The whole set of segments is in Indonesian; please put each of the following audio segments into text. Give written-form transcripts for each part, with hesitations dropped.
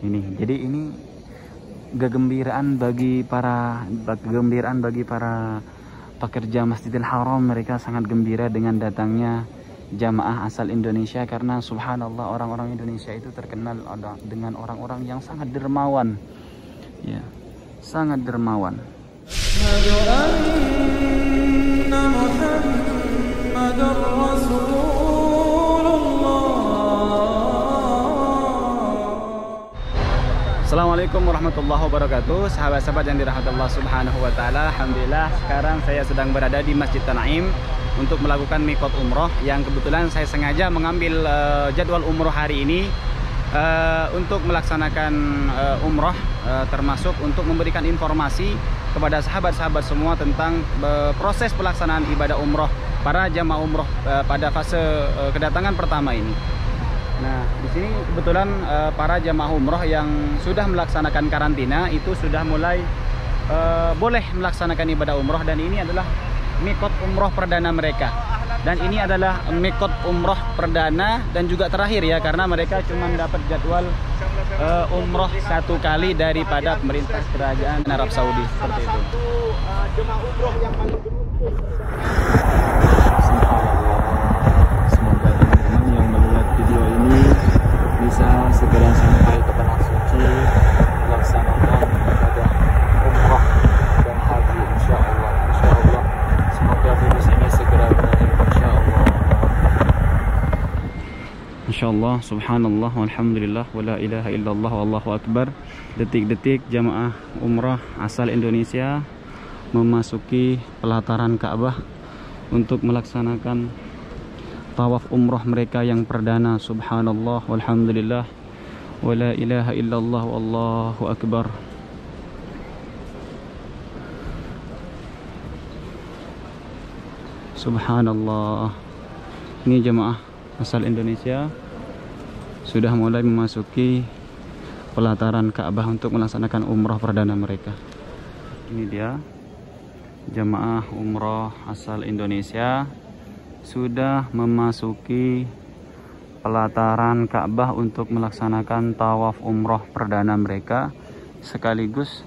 Ini, jadi ini kegembiraan bagi para pekerja Masjidil Haram. Mereka sangat gembira dengan datangnya jamaah asal Indonesia, karena subhanallah orang-orang Indonesia itu terkenal dengan orang-orang yang sangat dermawan. Ya, sangat dermawan. Assalamualaikum warahmatullahi wabarakatuh, sahabat-sahabat yang dirahmati Allah subhanahu wa ta'ala. Alhamdulillah, sekarang saya sedang berada di Masjid Tana'im untuk melakukan mikot umroh, yang kebetulan saya sengaja mengambil jadwal umroh hari ini untuk melaksanakan umroh, termasuk untuk memberikan informasi kepada sahabat-sahabat semua tentang proses pelaksanaan ibadah umroh para jamaah umroh pada fase kedatangan pertama ini. Nah, di sini kebetulan para jamaah umroh yang sudah melaksanakan karantina itu sudah mulai boleh melaksanakan ibadah umroh, dan ini adalah mikot umroh perdana mereka. Dan ini adalah mikot umroh perdana dan juga terakhir ya, karena mereka cuma dapat jadwal umroh satu kali daripada pemerintah kerajaan Arab Saudi seperti itu. Jemaah umroh yang paling bisa segera sampai ke tanah suci melaksanakan ibadah umroh dan haji insyaallah. Insyaallah semoga virus ini segera berakhir insyaallah. Insyaallah, subhanallah, walhamdulillah, wala ilaha illallah, wallahu akbar. Detik-detik jamaah umroh asal Indonesia memasuki pelataran Ka'bah untuk melaksanakan tawaf umroh mereka yang perdana. Subhanallah, walhamdulillah, wala ilaha illallah, wallahu akbar. Subhanallah, ini jemaah asal Indonesia sudah mulai memasuki pelataran Ka'bah untuk melaksanakan umroh perdana mereka. Ini dia jemaah umroh asal Indonesia sudah memasuki pelataran Ka'bah untuk melaksanakan tawaf umroh perdana mereka, sekaligus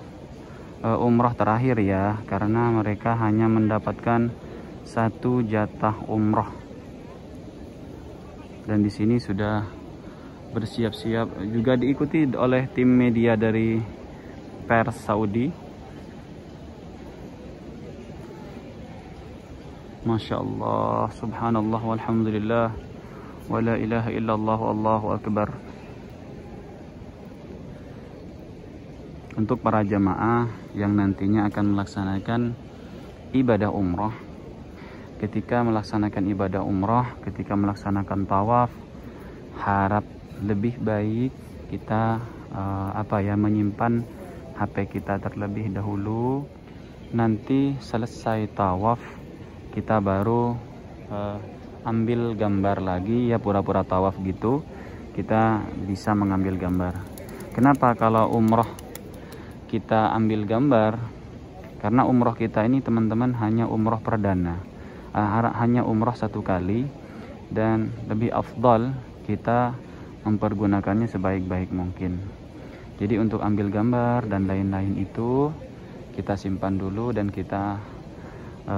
umroh terakhir ya, karena mereka hanya mendapatkan satu jatah umroh. Dan di sini sudah bersiap-siap juga, diikuti oleh tim media dari pers Saudi. Masya Allah, subhanallah, walhamdulillah, wala ilaha illallah, wallahu akbar. Untuk para jamaah yang nantinya akan melaksanakan ibadah umroh, ketika melaksanakan ibadah umroh, ketika melaksanakan tawaf, harap lebih baik kita menyimpan HP kita terlebih dahulu. Nanti selesai tawaf kita baru ambil gambar lagi ya, pura-pura tawaf gitu kita bisa mengambil gambar. Kenapa kalau umroh kita ambil gambar? Karena umroh kita ini teman-teman hanya umroh perdana, hanya umroh satu kali, dan lebih afdal kita mempergunakannya sebaik-baik mungkin. Jadi untuk ambil gambar dan lain-lain itu kita simpan dulu, dan kita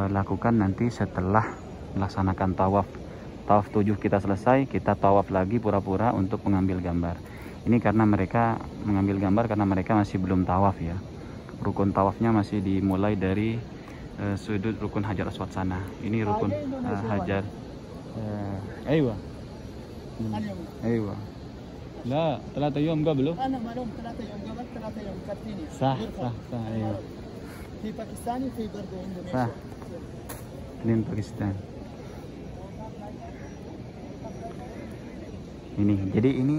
lakukan nanti setelah melaksanakan tawaf. Tawaf 7 kita selesai, kita tawaf lagi pura-pura untuk mengambil gambar. Ini karena mereka mengambil gambar karena mereka masih belum tawaf ya. Rukun tawafnya masih dimulai dari sudut rukun Hajar Aswad sana. Ini rukun Hajar. Ayo. Ayo. La, 3 hari قبله. Ana malum 3 hari قبل 3 hari katlini. Sah. Ayo. Di Pakistan, di Indonesia. Pakistan. Ini, jadi ini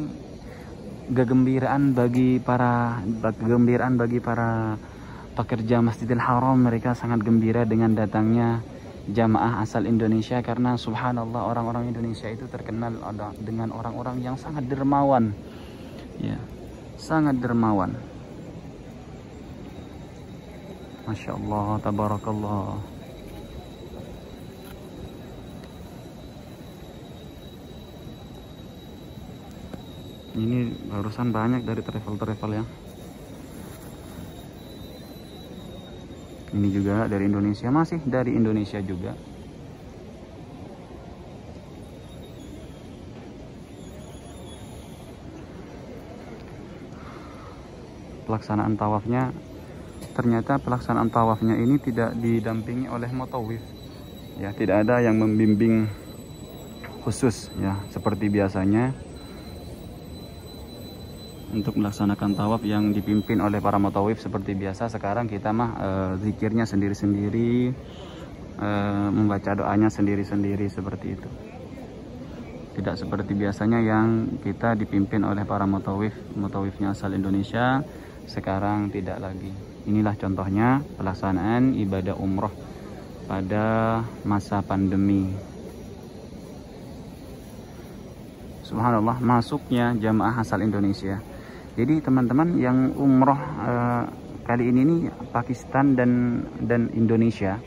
kegembiraan bagi para pekerja Masjidil Haram. Mereka sangat gembira dengan datangnya jamaah asal Indonesia, karena subhanallah orang-orang Indonesia itu terkenal dengan orang-orang yang sangat dermawan. Ya, sangat dermawan. Masya Allah, tabarakallah. Ini barusan banyak dari travel-travel ya. Ini juga dari Indonesia, masih dari Indonesia juga. Pelaksanaan tawafnya, ternyata pelaksanaan tawafnya ini tidak didampingi oleh mutawif. Ya, tidak ada yang membimbing khusus ya, seperti biasanya. Untuk melaksanakan tawaf yang dipimpin oleh para mutawif seperti biasa, sekarang kita mah zikirnya sendiri-sendiri, membaca doanya sendiri-sendiri seperti itu. Tidak seperti biasanya yang kita dipimpin oleh para mutawif, mutawifnya asal Indonesia, sekarang tidak lagi. Inilah contohnya pelaksanaan ibadah umroh pada masa pandemi. Subhanallah, masuknya jamaah asal Indonesia. Jadi teman-teman yang umroh kali ini nih, Pakistan dan Indonesia,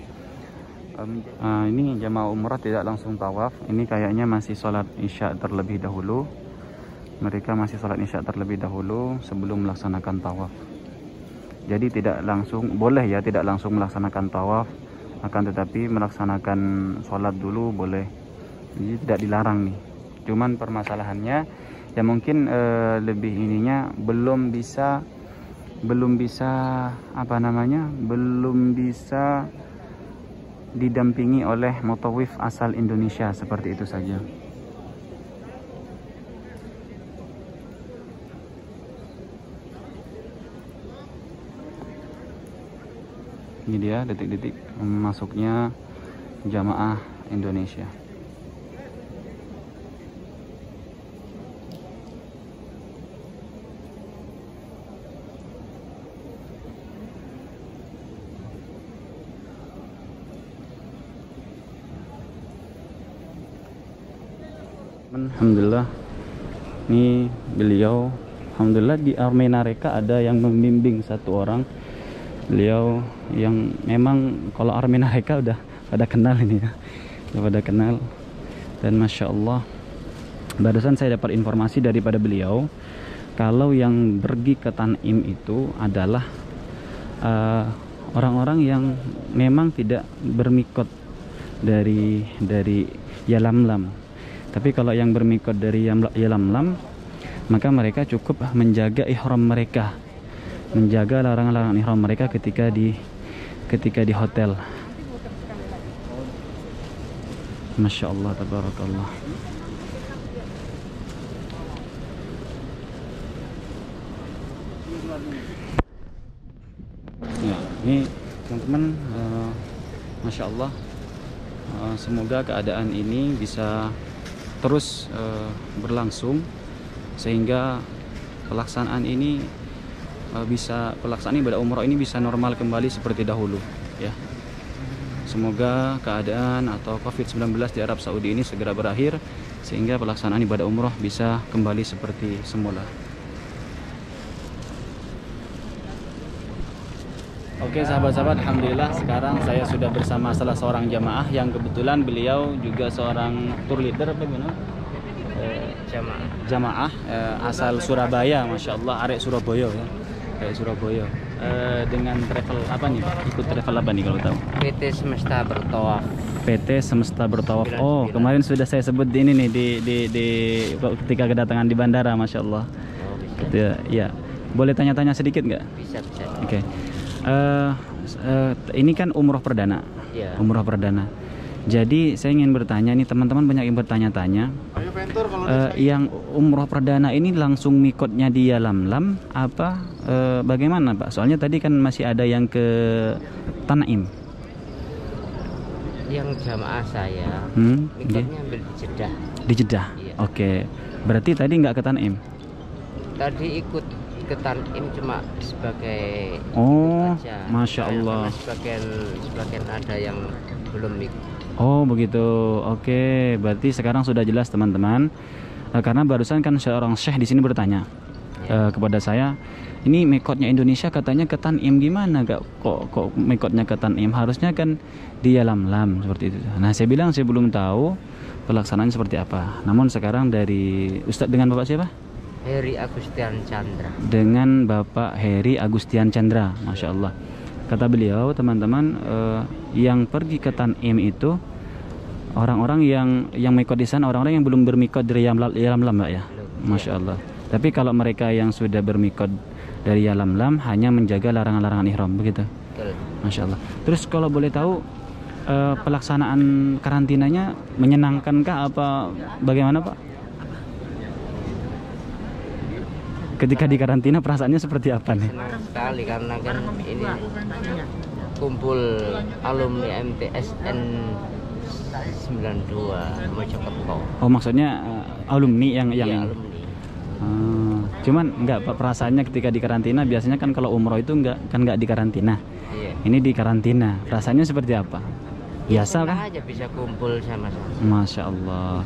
ini jamaah umroh tidak langsung tawaf. Ini kayaknya masih sholat isya terlebih dahulu. Mereka masih sholat isya terlebih dahulu sebelum melaksanakan tawaf. Jadi tidak langsung, boleh ya tidak langsung melaksanakan tawaf, akan tetapi melaksanakan sholat dulu boleh. Jadi tidak dilarang nih. Cuman permasalahannya ya mungkin lebih ininya belum bisa didampingi oleh mutawif asal Indonesia, seperti itu saja. Ini dia detik-detik masuknya jamaah Indonesia. Alhamdulillah, ini beliau alhamdulillah di Armena Reka ada yang membimbing satu orang. Beliau yang memang kalau Armena Reka udah pada kenal ini ya, udah pada kenal. Dan Masya Allah, barusan saya dapat informasi daripada beliau kalau yang pergi ke Tana'im itu adalah orang-orang yang memang tidak bermikot dari Yalamlam. Tapi kalau yang bermikot dari Yalamlam, maka mereka cukup menjaga ihram mereka, menjaga larangan-larangan ihram mereka ketika di hotel. Masya Allah, tabarakallah. Ya, ini teman-teman, Masya Allah, semoga keadaan ini bisa terus berlangsung sehingga pelaksanaan ini ibadah umroh ini bisa normal kembali seperti dahulu ya. Semoga keadaan atau COVID-19 di Arab Saudi ini segera berakhir sehingga pelaksanaan ibadah umroh bisa kembali seperti semula. Oke sahabat-sahabat, alhamdulillah sekarang saya sudah bersama salah seorang jamaah yang kebetulan beliau juga seorang tour leader, asal Surabaya, Masya Allah, arek Surabaya ya. Arek Surabaya. Dengan travel apa nih Pak? Ikut travel apa nih kalau tahu? PT Semesta Bertawaf. PT Semesta Bertawaf. Oh, kemarin sudah saya sebut ini nih di ketika kedatangan di bandara, Masya Allah. Oh, ya. Boleh tanya-tanya sedikit nggak? Bisa. Oke. Ini kan umroh perdana, yeah. Umroh perdana. Jadi saya ingin bertanya nih, teman-teman banyak yang bertanya-tanya, yang umroh perdana ini langsung mikotnya di Yalamlam apa bagaimana Pak? Soalnya tadi kan masih ada yang ke Tana'im. Yang jamaah saya mikotnya ambil di Jeddah. Di Jeddah? Yeah. Oke, berarti tadi nggak ke Tana'im? Tadi ikut ke Tana'im cuma sebagai aja. Masya Allah. Sebagian ada yang belum ikut. Oh begitu, oke. Berarti sekarang sudah jelas teman-teman. Karena barusan kan seorang syekh di sini bertanya kepada saya, ini mikotnya Indonesia katanya ke Tana'im, gimana kok mikotnya ke Tana'im? Harusnya kan di Yalamlam seperti itu. Nah saya bilang saya belum tahu pelaksanaan seperti apa. Namun sekarang dari Ustadz dengan Bapak siapa? Heri Agustian Chandra. Dengan Bapak Heri Agustian Chandra, Masya Allah. Kata beliau, teman-teman, yang pergi ke Tana'im itu orang-orang yang mikot di sana, orang-orang yang belum bermikot dari Yalamlam, Mbak, ya? Masya Allah. Tapi kalau mereka yang sudah bermikot dari Yalamlam hanya menjaga larangan-larangan ihram, begitu? Masya Allah. Terus kalau boleh tahu, pelaksanaan karantinanya menyenangkankah apa bagaimana, Pak? Ketika di karantina perasaannya seperti apa nih? Senang sekali karena kan ini kumpul alumni MTSN 92 Mojokerto. Oh, maksudnya alumni yang alumni. Cuman enggak, Pak, perasaannya ketika di karantina? Biasanya kan kalau umroh itu enggak di karantina. Iya. Ini di karantina. Perasaannya seperti apa? Biasa kan? Aja bisa kumpul sama-sama. Masya Allah.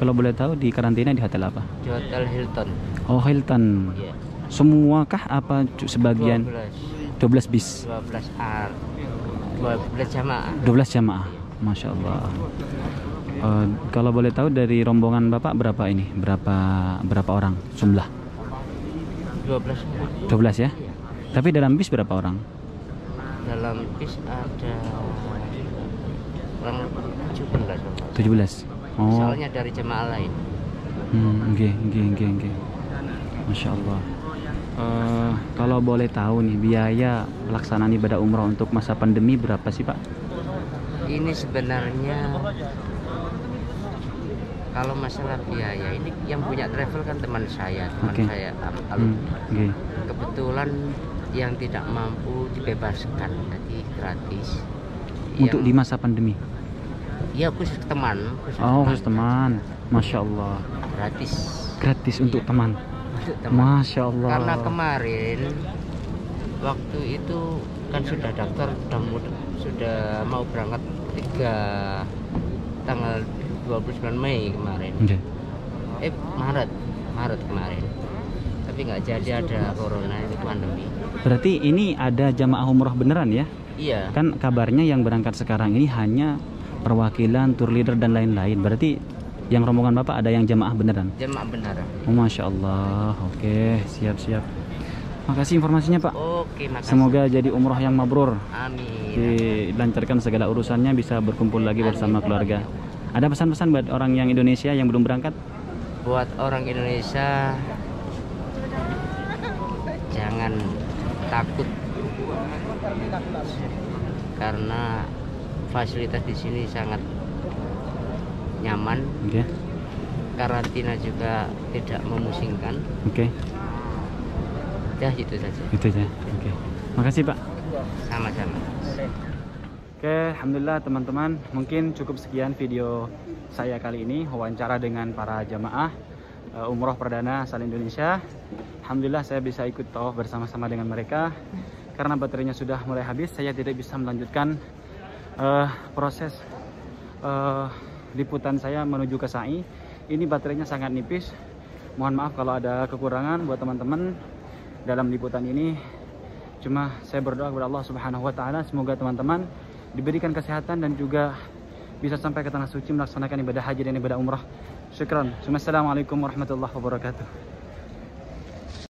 Kalau boleh tahu, di karantina di hotel apa? Di Hotel Hilton. Oh, Hilton. Yeah. Semua kah apa sebagian? 12 bis. 12 jamaah. 12 jamaah. Masya Allah. Kalau boleh tahu, dari rombongan Bapak berapa ini? Berapa orang jumlah? 12. 12 ya? Iya. Tapi dalam bis berapa orang? Dalam bis ada 17. Oh. Soalnya dari jemaah lain. Nggih. Masya Allah. Kalau boleh tahu nih, biaya pelaksanaan ibadah umroh untuk masa pandemi berapa sih, Pak? Ini sebenarnya kalau masalah biaya ini yang punya travel kan teman saya kebetulan yang tidak mampu dibebaskan, jadi gratis. Untuk di masa pandemi? Iya, khusus teman. Khusus teman. Masya Allah. Gratis untuk teman. Masya Allah. Karena kemarin waktu itu kan sudah daftar, sudah mau berangkat tanggal 29 Mei kemarin. Okay. Maret kemarin. Tapi nggak jadi, ada corona, ini pandemi. Berarti ini ada jamaah umroh beneran ya? Iya. Kan kabarnya yang berangkat sekarang ini hanya perwakilan, tour leader dan lain-lain. Berarti yang rombongan Bapak ada yang jemaah beneran? Jemaah beneran. Oh, Masya Allah. Oke, siap-siap. Makasih informasinya, Pak. Oke, makasih. Semoga jadi umroh yang mabrur. Amin. Dilancarkan segala urusannya, bisa berkumpul lagi bersama keluarga. Ada pesan-pesan buat orang yang Indonesia yang belum berangkat? Buat orang Indonesia, jangan takut, karena fasilitas di sini sangat nyaman. Okay. Karantina juga tidak memusingkan. Oke. Okay. Ya, itu saja. Itu saja. Oke. Okay. Makasih, Pak. Sama-sama. Oke, alhamdulillah teman-teman, mungkin cukup sekian video saya kali ini, wawancara dengan para jamaah umroh perdana asal Indonesia. Alhamdulillah saya bisa ikut tawaf bersama-sama dengan mereka. Karena baterainya sudah mulai habis, saya tidak bisa melanjutkan proses liputan saya menuju ke sa'i. Ini baterainya sangat nipis. Mohon maaf kalau ada kekurangan buat teman-teman dalam liputan ini. Cuma saya berdoa kepada Allah Subhanahu wa Ta'ala, semoga teman-teman diberikan kesehatan dan juga bisa sampai ke tanah suci melaksanakan ibadah haji dan ibadah umrah. Syukran. Assalamualaikum warahmatullahi wabarakatuh.